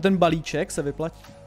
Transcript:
Ten balíček se vyplatí.